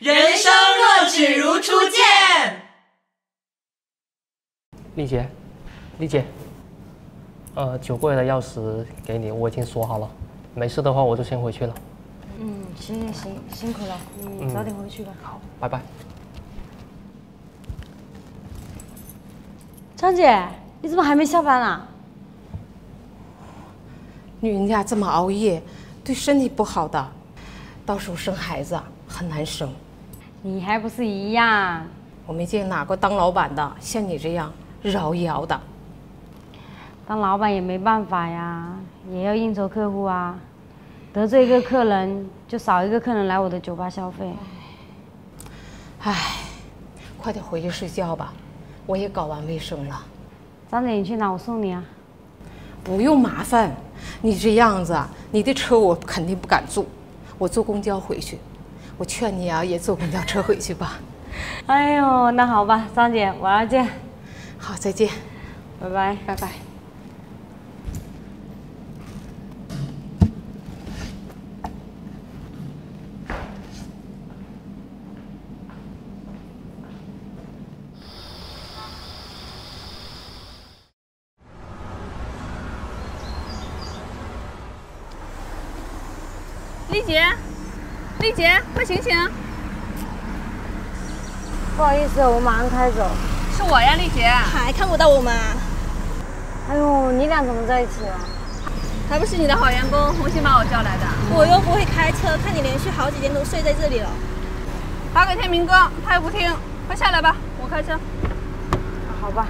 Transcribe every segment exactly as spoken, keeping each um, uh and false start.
人生若只如初见。丽姐，丽姐，呃，酒柜的钥匙给你，我已经锁好了。没事的话，我就先回去了。嗯，行行行，辛苦了，你早点回去吧。嗯、好，拜拜。张姐，你怎么还没下班啊？女人家这么熬夜，对身体不好的，到时候生孩子很难生。你还不是一样？我没见哪个当老板的像你这样日熬夜熬的。当老板也没办法呀，也要应酬客户啊。得罪一个客人，就少一个客人来我的酒吧消费。唉，快点回去睡觉吧，我也搞完卫生了。张姐，你去哪？我送你啊。不用麻烦，你这样子，你的车我肯定不敢坐，我坐公交回去。我劝你啊，也坐公交车回去吧。哎呦，那好吧，张姐，晚上见。好，再见。拜拜，拜拜。丽姐，丽姐，快醒醒！不好意思，我马上开走。是我呀，丽姐。还看不到我们？哎呦，你俩怎么在一起啊？还不是你的好员工红心把我叫来的。我又不会开车，看你连续好几天都睡在这里了。打给天明哥，他又不听。快下来吧，我开车。好吧。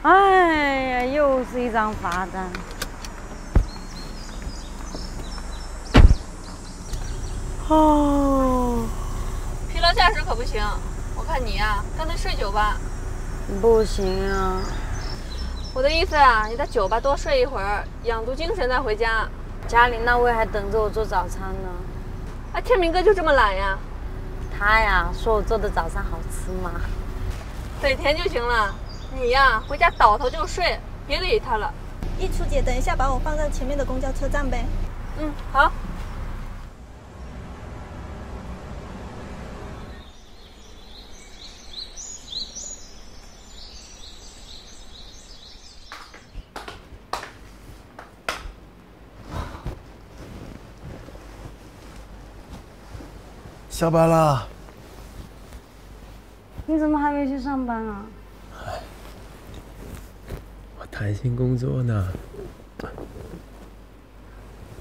哎呀，又是一张罚单。哦，疲劳驾驶可不行。我看你呀、啊，干脆睡酒吧。不行啊。我的意思啊，你在酒吧多睡一会儿，养足精神再回家。家里那位还等着我做早餐呢。哎，天明哥就这么懒呀？他呀，说我做的早餐好吃吗？嘴甜就行了。你呀，回家倒头就睡，别理他了。易初姐，等一下把我放在前面的公交车站呗。嗯，好。下班了。你怎么还没去上班啊？谈心工作呢？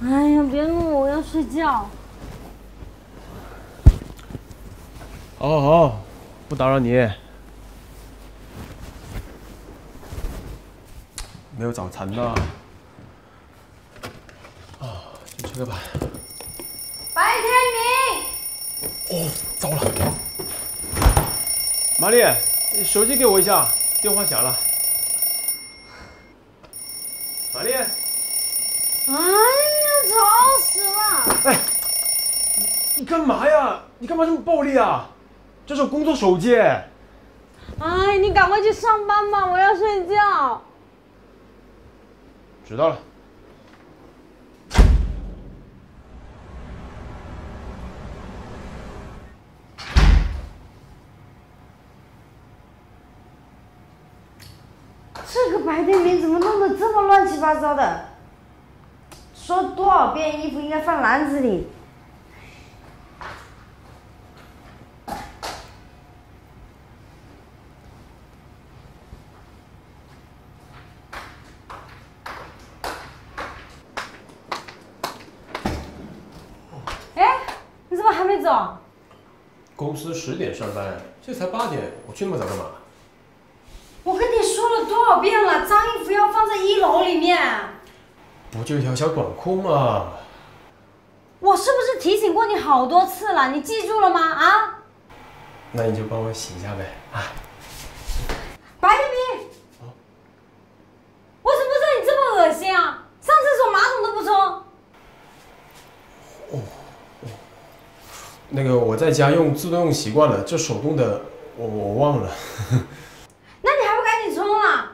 哎呀，别弄我，我要睡觉。好好，不打扰你。没有早餐呢。哦，去吃个吧。白天明。哦，糟了。玛丽，你手机给我一下，电话响了。玛丽，哎呀，吵死了！哎，你干嘛呀？你干嘛这么暴力啊？这是工作手机。哎，你赶快去上班吧，我要睡觉。知道了。这个白天明怎么弄得这么乱七八糟的？说多少遍衣服应该放篮子里？哎，你怎么还没走？公司十点上班，这才八点，我去那么早干嘛？我跟你说了多少遍了，脏衣服要放在一楼里面。不就一条小短裤吗？我是不是提醒过你好多次了？你记住了吗？啊？那你就帮我洗一下呗，啊。白天明，哦、我怎么知道你这么恶心啊？上厕所马桶都不冲。哦哦，那个我在家用自动用习惯了，这手动的我我忘了。呵呵那你还不赶紧冲啊！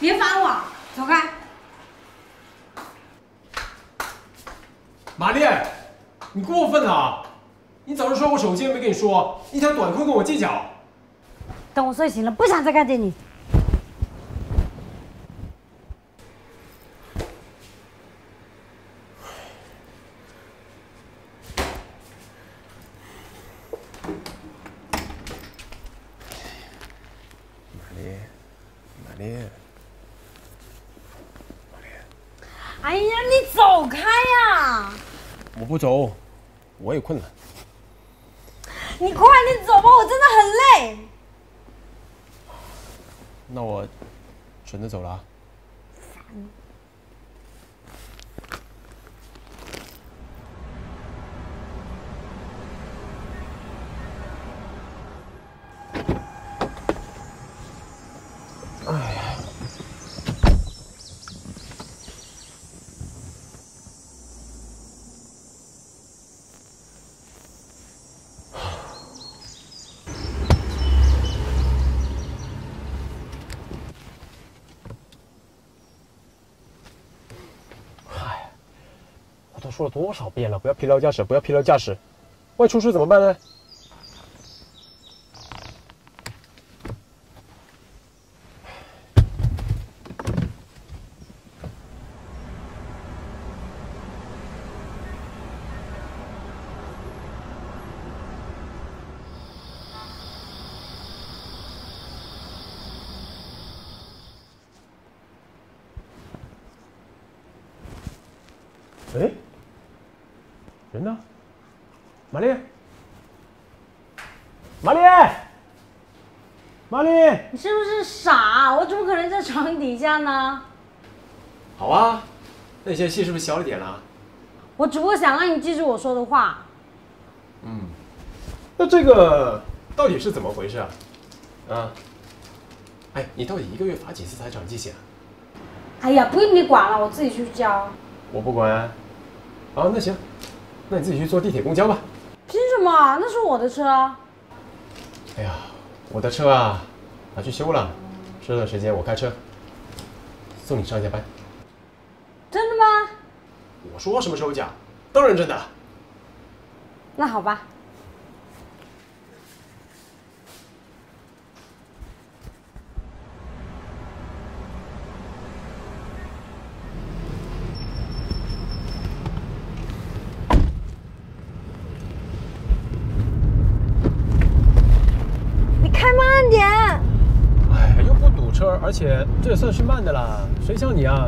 别烦我，走开。玛丽，你过分了！你早上说我手机也没跟你说，一条短裤跟我计较。等我睡醒了，不想再看见你。 不走，我也困了。你快点走吧，我真的很累。那我准备走了啊。烦。哎呀。 说了多少遍了，不要疲劳驾驶，不要疲劳驾驶。外出时怎么办呢？哎。 人呢？玛丽，玛丽，玛丽，你是不是傻？我怎么可能在床底下呢？好啊，那你现在戏是不是小了点了？我只不过想让你记住我说的话。嗯，那这个到底是怎么回事啊？啊，哎，你到底一个月罚几次才长记性啊？哎呀，不用你管了，我自己去交。我不管啊。啊，那行。 那你自己去坐地铁、公交吧。凭什么？那是我的车。哎呀，我的车啊，拿去修了。这段时间我开车，送你上下班。真的吗？我说什么时候讲，当然真的。那好吧。而且这也算是慢的啦，谁像你啊，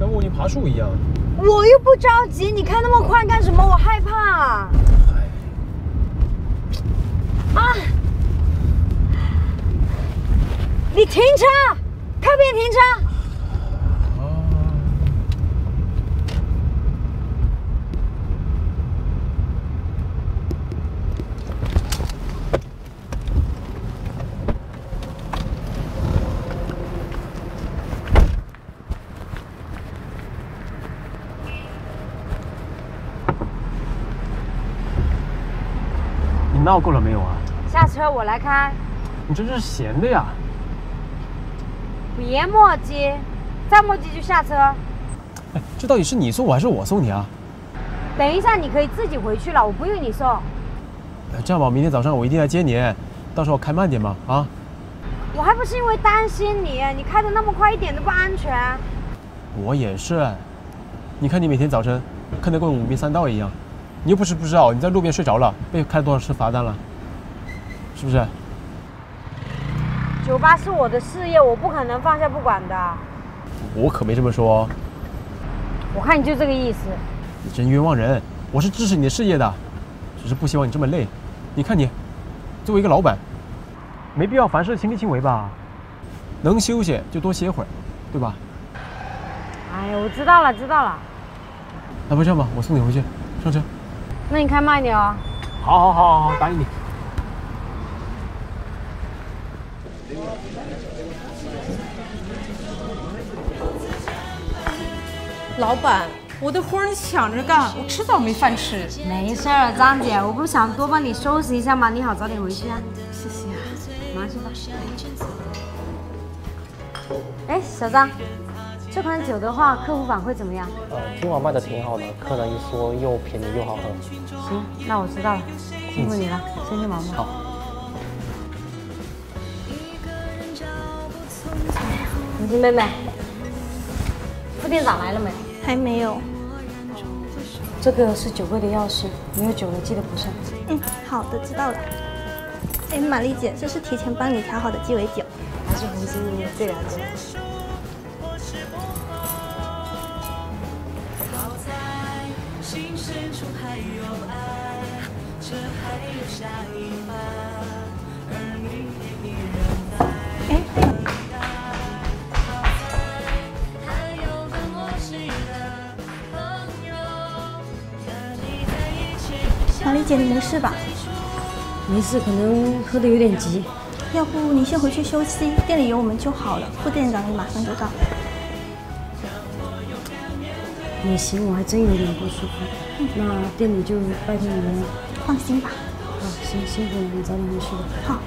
跟蜗牛爬树一样。我又不着急，你开那么快干什么？我害怕啊。啊！你停车，靠边停车。 闹够了没有啊？下车，我来开。你这是闲的呀！别磨叽，再磨叽就下车。哎，这到底是你送我还是我送你啊？等一下，你可以自己回去了，我不用你送。这样吧，明天早上我一定来接你，到时候开慢点嘛，啊？我还不是因为担心你，你开的那么快，一点都不安全。我也是，你看你每天早晨看得跟五迷三道一样。 你又不是不知道，你在路边睡着了，被开多少次罚单了？是不是？酒吧是我的事业，我不可能放下不管的。我可没这么说哦。我看你就这个意思。你真冤枉人！我是支持你的事业的，只是不希望你这么累。你看你，作为一个老板，没必要凡事亲力亲为吧？能休息就多歇会儿，对吧？哎呀，我知道了，知道了。那不这样吧，我送你回去，上车。 那你开慢点哦。好，好，好，好，好，答应你。老板，我的活你抢着干，我迟早没饭吃。没事儿，张姐，我不是想多帮你收拾一下吗？你好，早点回去啊。谢谢啊，马上去吧。哎，小张，这款酒的话，客户反馈怎么样？呃，今晚卖的挺好的，客人一说又便宜又好喝。行，那我知道了，辛苦你了，嗯、先去忙吧。好。妹妹，副店长来了没？还没有。这个是酒柜的钥匙，没有酒的记得补上。嗯，好的，知道了。哎，玛丽姐，这是提前帮你调好的鸡尾酒。 是红星里面最难喝的。哎，玛丽姐，你没事吧？没事，可能喝的有点急。 要不你先回去休息，店里有我们就好了。副店长也马上就到。也行，我还真有点不舒服。嗯、那店里就拜托你们了。放心吧。好，行，辛苦你们，早点回去吧。好。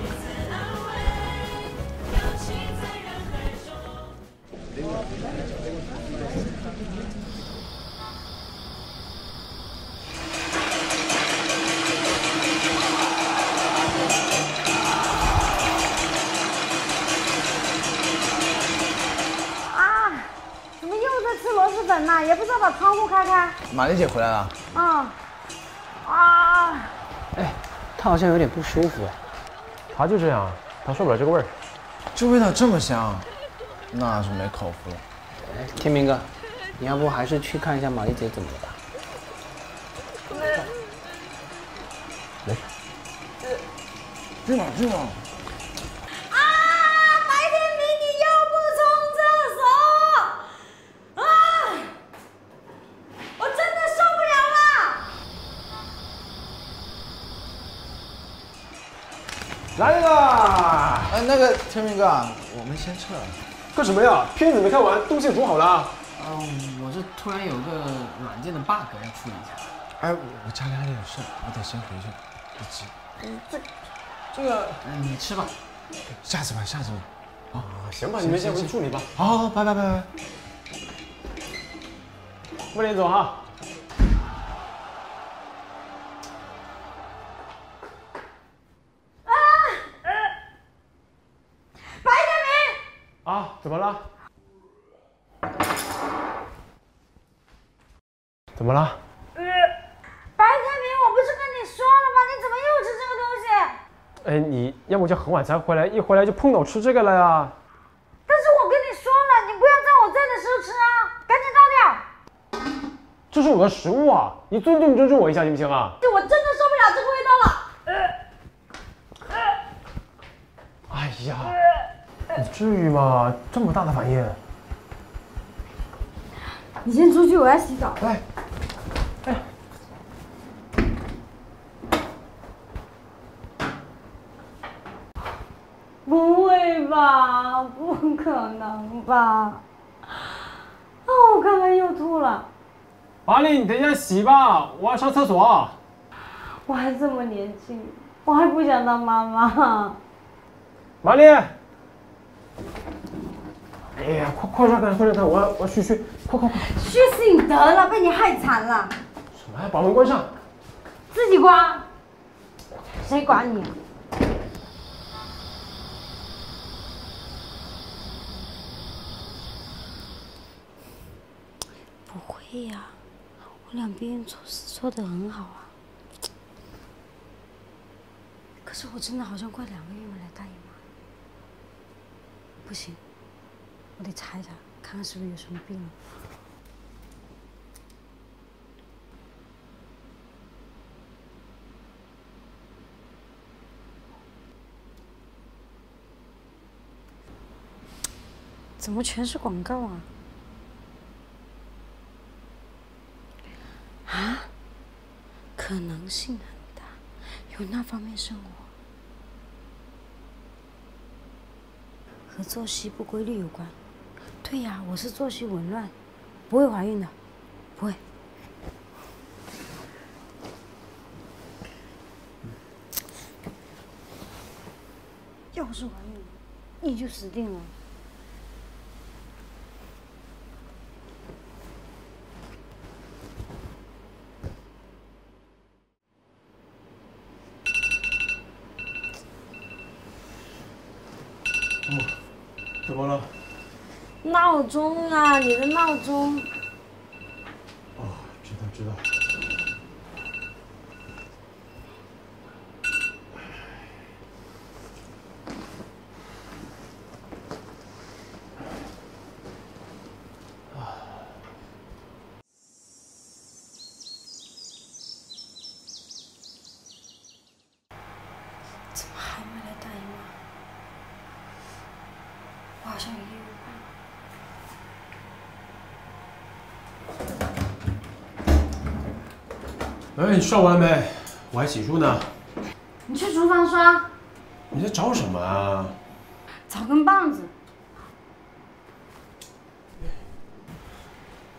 也不知道把窗户开开。玛丽姐回来了。啊啊！哎，她好像有点不舒服哎。她就这样，她受不了这个味儿。这味道这么香，那是没口福了。哎，天明哥，你要不还是去看一下玛丽姐怎么了吧？没事。别往这往。 来了！哎，那个天明哥，我们先撤了。干什么呀？片子没看完，东西煮好了啊。嗯、呃，我这突然有个软件的 bug 要处理一下。哎，我家里还有事，我得先回去，别急。嗯，这这个，嗯，你吃吧。下次吧，下次吧。啊，行吧，你们先回去处理吧。好，好，好，拜拜，拜拜。副连总哈。 啊，怎么了？怎么了？嗯，白天明，我不是跟你说了吗？你怎么又吃这个东西？哎，你要么就很晚才回来，一回来就碰到我吃这个了呀。但是我跟你说了，你不要在我在的时候吃啊，赶紧倒掉。这是我的食物啊，你尊重尊重我一下行不行啊？对，我真的受不了这个味道了。呃、哎呀。呃 你至于吗？这么大的反应！你先出去，我要洗澡。来，哎，不会吧？不可能吧？啊！我刚刚又吐了。玛丽，你等一下洗吧，我要上厕所。我还这么年轻，我还不想当妈妈。玛丽。 哎呀，快快让开，快让开！我要我要去去，快快快！去死你得了，被你害惨了！什么呀？把门关上！自己关？谁管你啊？不会呀、啊，我两边措施做得很好啊。可是我真的好像快两个月没来大姨妈了，不行。 我得查一查，看看是不是有什么病了。怎么全是广告啊？啊？可能性很大，有那方面生活和作息不规律有关。 对呀，我是作息紊乱，不会怀孕的，不会。要是怀孕，你就死定了。怎么了？闹钟啊，你的闹钟。哦，知道知道。怎么还没来大姨妈？我好像有业务办。 哎，你刷完没？我还洗漱呢。你去厨房刷。你在找什么啊？找根棒子。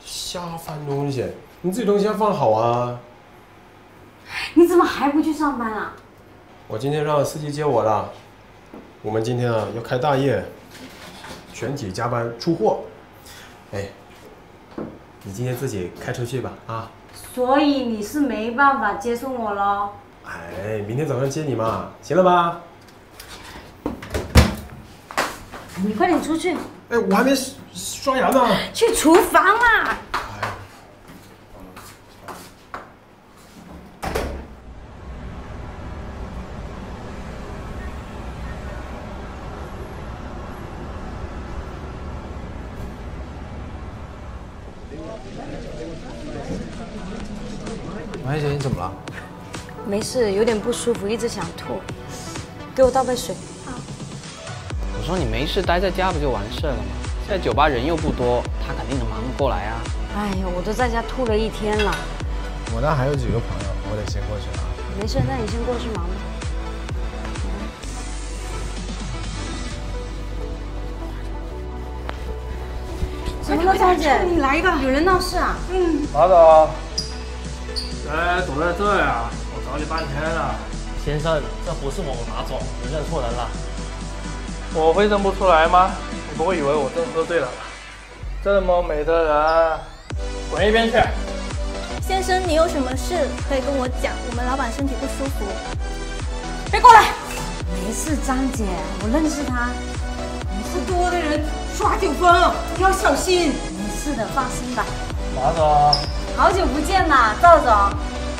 瞎翻东西，你自己东西要放好啊。你怎么还不去上班啊？我今天让司机接我了。我们今天啊要开大业，全体加班出货。哎，你今天自己开车去吧啊。 所以你是没办法接送我咯？哎，明天早上接你嘛，行了吧？你快点出去！哎，我还没刷牙呢。去厨房啦！哎、王小姐，你怎么了？没事，有点不舒服，一直想吐。给我倒杯水。啊。我说你没事待在家不就完事了吗？现在酒吧人又不多，他肯定能忙得过来啊。哎呀，我都在家吐了一天了。我那还有几个朋友，我得先过去了。没事，那你先过去忙吧。怎么了，小姐？你来的？有人闹事啊？嗯。马总。 哎，躲在这儿啊！我找你半天了，先生，这不是我们马总，你认错人了。我会认不出来吗？你不会以为我真喝醉了？这么美的人，滚一边去！先生，你有什么事可以跟我讲？我们老板身体不舒服。别过来！没事，张姐，我认识他。没事，多的人耍酒疯，你要小心。没事的，放心吧。马总。 好久不见呐，赵总，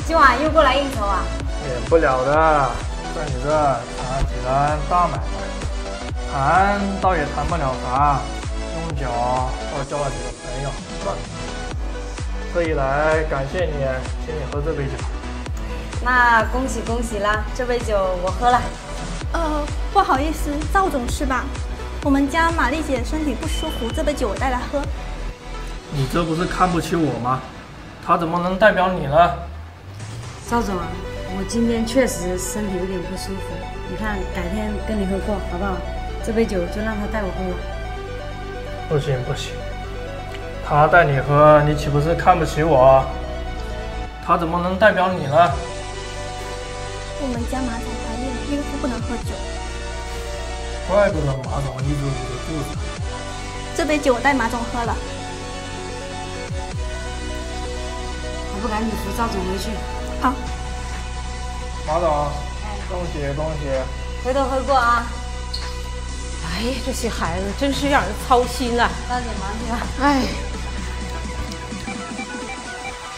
今晚又过来应酬啊？免不了的，在你这谈几单大买卖，谈倒也谈不了啥，用酒倒交了几个朋友，算了。这一来感谢你，请你喝这杯酒。那恭喜恭喜啦，这杯酒我喝了。呃，不好意思，赵总是吧？我们家玛丽姐身体不舒服，这杯酒我带来喝。你这不是看不起我吗？ 他怎么能代表你呢？赵总啊，我今天确实身体有点不舒服，你看改天跟你喝过好不好？这杯酒就让他带我喝了。不行不行，他带你喝，你岂不是看不起我？他怎么能代表你呢？我们家马总怀孕，孕妇不能喝酒。怪不得马总一直捂着肚子。这杯酒我带马总喝了。 不赶紧扶赵总回去。好，马总，恭喜恭喜！回头喝过啊。哎呀，这些孩子真是让人操心啊！大姐忙去吧。哎。等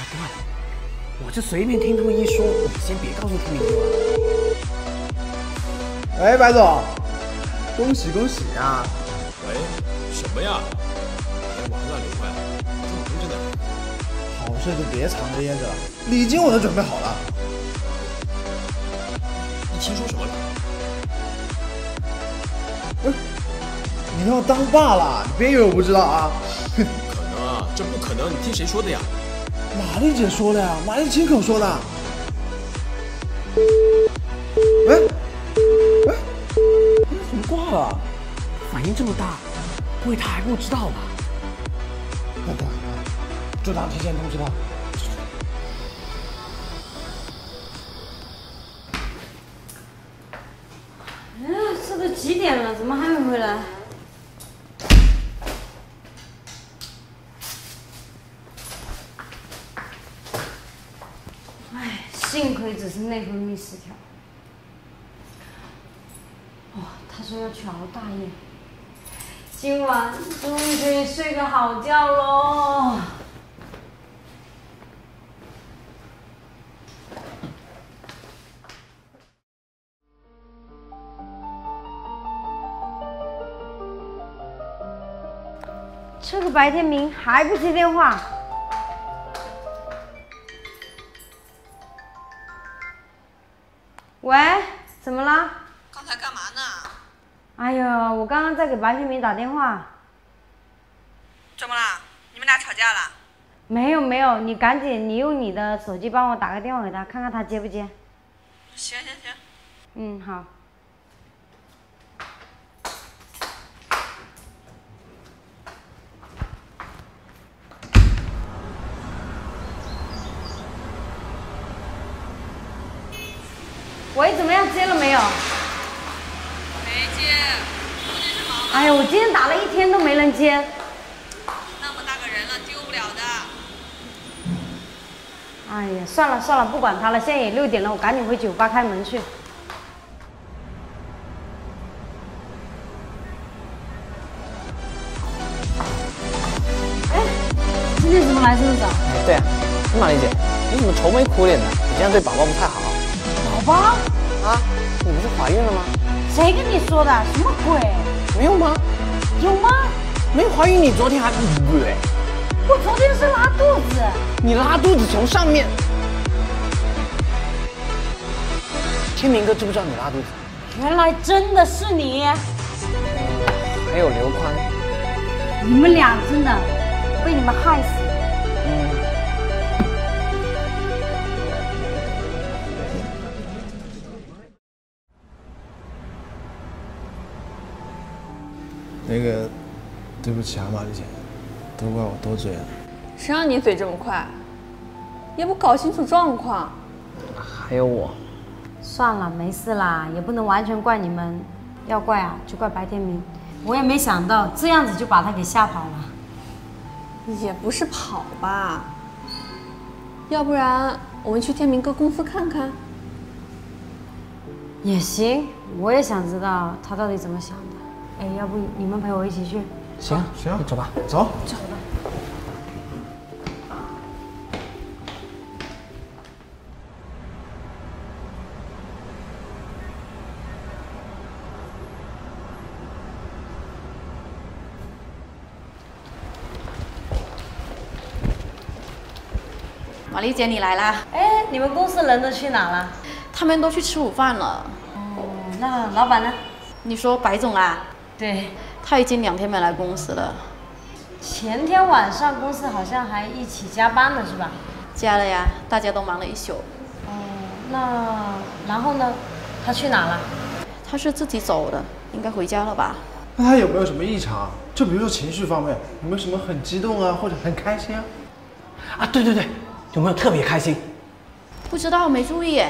会，我这随便听他们一说，你先别告诉他们一声。哎，白总，恭喜恭喜啊！喂，什么呀？别玩了，刘快。 这就别藏着掖着了，礼金我都准备好了。你听说什么了？不是，你要当爸了？你别以为我不知道啊！不可能啊，这不可能！你听谁说的呀？玛丽姐说的呀，玛丽亲口说的。哎哎，你怎么挂了？反应这么大，不会他还不知道吧？不管了。 就当提前通知他。哎，这都几点了，怎么还没回来？哎，幸亏只是内分泌失调。哇，他说要去熬大夜，今晚终于可以睡个好觉喽。这个白天明还不接电话。 喂，怎么了？刚才干嘛呢？哎呦，我刚刚在给白天明打电话。怎么啦？你们俩吵架了？没有没有，你赶紧，你用你的手机帮我打个电话给他，看看他接不接。行行行。嗯，好。喂，怎么样？接了没有？没接，我这是忙。哎呀，我今天打了一天都没人接。那么大个人了，丢不了的。哎呀，算了算了，不管他了。现在也六点了，我赶紧回酒吧开门去。哎，今天怎么来这么早？对啊，玛丽姐，你怎么愁眉苦脸的？你这样对宝宝不太好。 哇啊！你不是怀孕了吗？谁跟你说的？什么鬼？没有吗？有吗？没怀孕，你昨天还不对？我昨天是拉肚子。你拉肚子从上面。天明哥知不知道你拉肚子？原来真的是你。还有刘宽。你们俩真的被你们害死。 那个，对不起啊，玛丽姐，都怪我多嘴了。谁让你嘴这么快？也不搞清楚状况。还有我。算了，没事啦，也不能完全怪你们，要怪啊就怪白天明。我也没想到这样子就把他给吓跑了。也不是跑吧，要不然我们去天明哥公司看看。也行，我也想知道他到底怎么想的。 哎，要不你们陪我一起去？行行，走吧，走走吧。玛丽姐，你来啦！哎，你们公司人都去哪了？他们都去吃午饭了。哦，那老板呢？你说白总啊？ 对，他已经两天没来公司了。前天晚上公司好像还一起加班了，是吧？加了呀，大家都忙了一宿。哦、嗯，那然后呢？他去哪了？他是自己走的，应该回家了吧？那他有没有什么异常？就比如说情绪方面，有没有什么很激动啊，或者很开心啊？啊，对对对，有没有特别开心？不知道，没注意。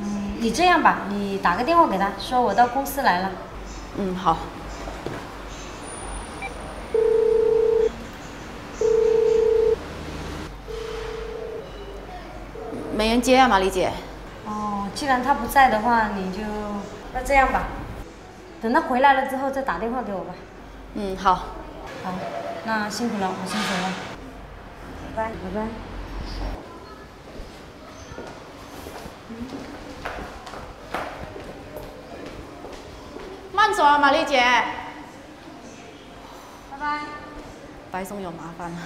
嗯，你这样吧，你打个电话给他，说我到公司来了。 嗯，好。没人接啊，玛丽姐。哦，既然他不在的话，你就那这样吧，等他回来了之后再打电话给我吧。嗯，好。好，那辛苦了，我先走了。拜拜，拜拜。嗯 慢走啊，玛丽姐。拜拜。白总有麻烦了。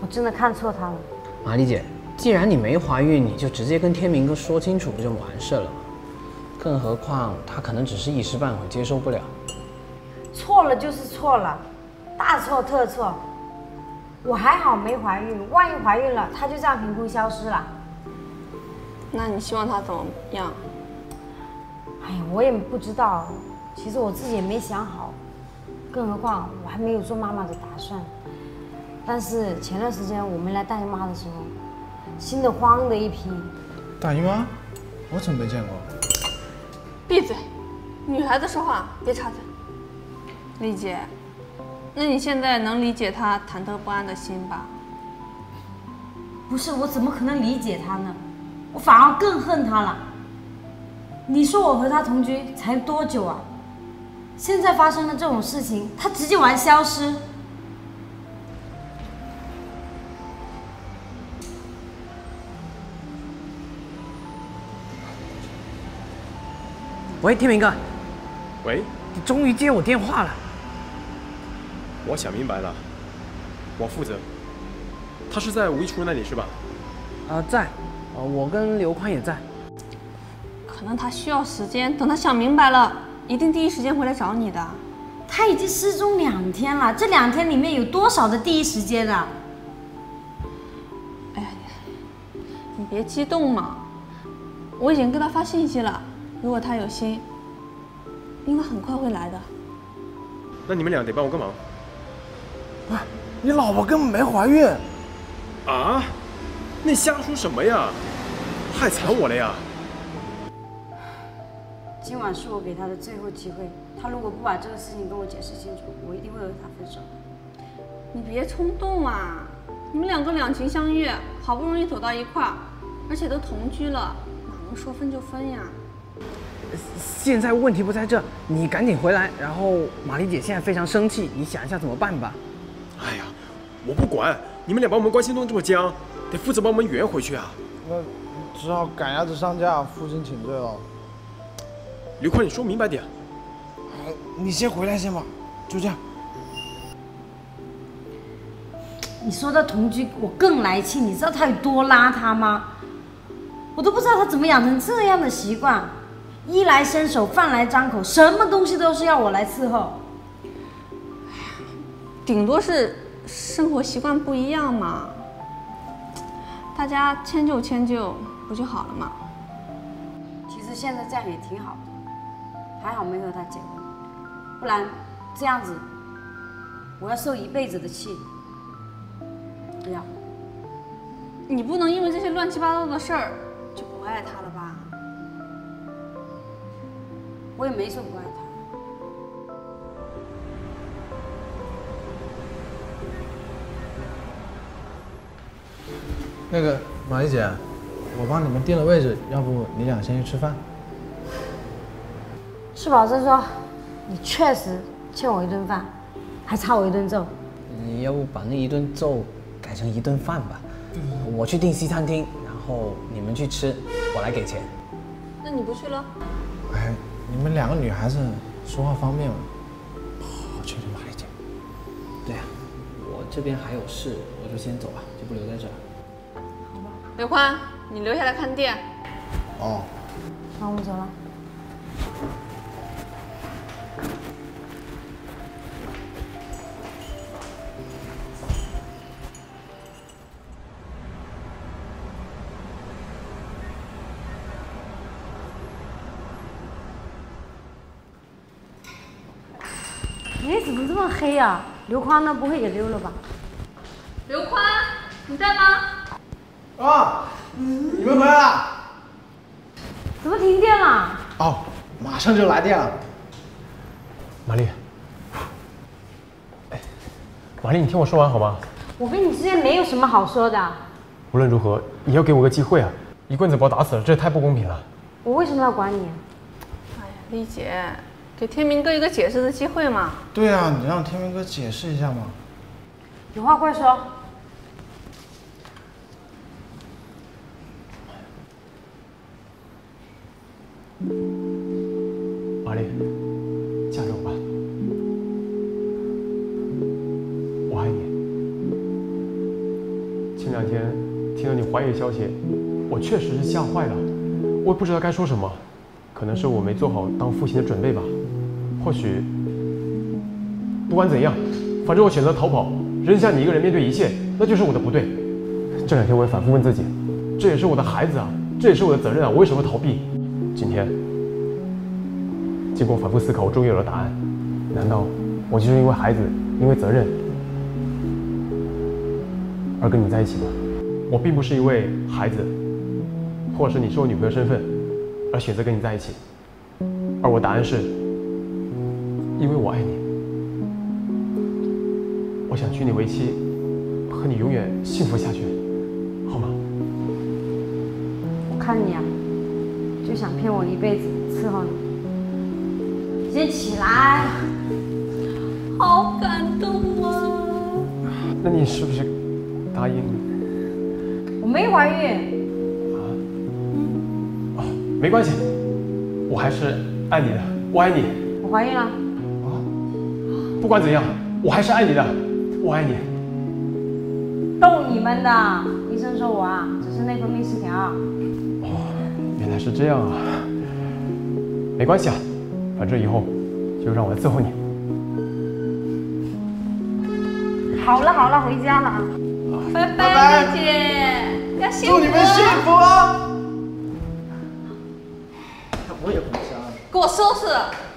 我真的看错他了。玛丽姐，既然你没怀孕，你就直接跟天明哥说清楚，不就完事了吗？更何况他可能只是一时半会接受不了。错了就是错了，大错特错。 我还好没怀孕，万一怀孕了，她就这样凭空消失了。那你希望她怎么样？哎呀，我也不知道，其实我自己也没想好，更何况我还没有做妈妈的打算。但是前段时间我们来大姨妈的时候，新的慌的一批。大姨妈？我怎么没见过？闭嘴！女孩子说话别插嘴。丽姐。 那你现在能理解他忐忑不安的心吧？不是，我怎么可能理解他呢？我反而更恨他了。你说我和他同居才多久啊？现在发生了这种事情，他直接玩消失。 喂，天明哥。喂，你终于接我电话了。我想明白了，我负责。他是在吴一初那里是吧？啊、呃，在。呃，我跟刘宽也在。可能他需要时间，等他想明白了，一定第一时间回来找你的。他已经失踪两天了，这两天里面有多少的第一时间的？哎呀，你别激动嘛，我已经跟他发信息了。 如果他有心，应该很快会来的。那你们俩得帮我个忙。不是，你老婆根本没怀孕。啊？那瞎说什么呀？太残我了呀！今晚是我给他的最后机会，他如果不把这个事情跟我解释清楚，我一定会和他分手。你别冲动啊！你们两个两情相悦，好不容易走到一块儿，而且都同居了，哪能说分就分呀？ 现在问题不在这，你赶紧回来。然后玛丽姐现在非常生气，你想一下怎么办吧。哎呀，我不管，你们俩把我们关系弄这么僵，得负责把我们圆回去啊。那只好赶鸭子上架，负荆请罪了。刘宽，你说明白点。哎，你先回来先吧，就这样。你说到同居，我更来气，你知道他有多邋遢吗？我都不知道他怎么养成这样的习惯。 衣来伸手，饭来张口，什么东西都是要我来伺候。顶多是生活习惯不一样嘛，大家迁就迁就不就好了嘛？其实现在这样也挺好的，还好没和他结婚，不然这样子我要受一辈子的气。不要，你不能因为这些乱七八糟的事儿就不爱他了吧？ 我也没说不爱他。那个玛丽姐，我帮你们定了位置，要不你俩先去吃饭。吃饱再说，你确实欠我一顿饭，还差我一顿揍。你要不把那一顿揍改成一顿饭吧？嗯、我去订西餐厅，然后你们去吃，我来给钱。那你不去了？哎。 你们两个女孩子说话方便吗？好，确实麻烦一点。对呀、啊，我这边还有事，我就先走了，就不留在这了。好吧。刘宽，你留下来看店。哦。那我们走了。哎，怎么这么黑呀、啊？刘宽呢？不会也溜了吧？刘宽，你在吗？啊，你们回来了？怎么停电了？哦，马上就来电了。玛丽，哎，玛丽，你听我说完好吗？我跟你之间没有什么好说的。无论如何，你要给我个机会啊！一棍子把我打死了，这太不公平了。我为什么要管你、啊？哎呀，丽姐。 给天明哥一个解释的机会嘛？对啊，你让天明哥解释一下嘛。有话快说。玛丽，嫁给我吧，我爱你。前两天听到你怀孕消息，我确实是吓坏了，我也不知道该说什么，可能是我没做好当父亲的准备吧。 或许，不管怎样，反正我选择逃跑，扔下你一个人面对一切，那就是我的不对。这两天我也反复问自己，这也是我的孩子啊，这也是我的责任啊，我为什么逃避？今天，经过反复思考，我终于有了答案。难道我就是因为孩子，因为责任，而跟你在一起吗？我并不是因为孩子，或者是你是我女朋友身份，而选择跟你在一起。而我答案是。 因为我爱你，我想娶你为妻，和你永远幸福下去，好吗？看你啊，就想骗我一辈子，伺候你。先起来，好感动啊！那你是不是答应？我没怀孕。啊？哦，没关系，我还是爱你的，我爱你。我怀孕了。啊？不管怎样，我还是爱你的，我爱你。 逗你们的，医生说我啊，只是内分泌失调。哦，原来是这样啊，没关系啊，反正以后就让我来伺候你。好了好了，回家了啊，拜拜，姐姐，要幸福。祝你们幸福啊！他不会有回家的。给我收拾。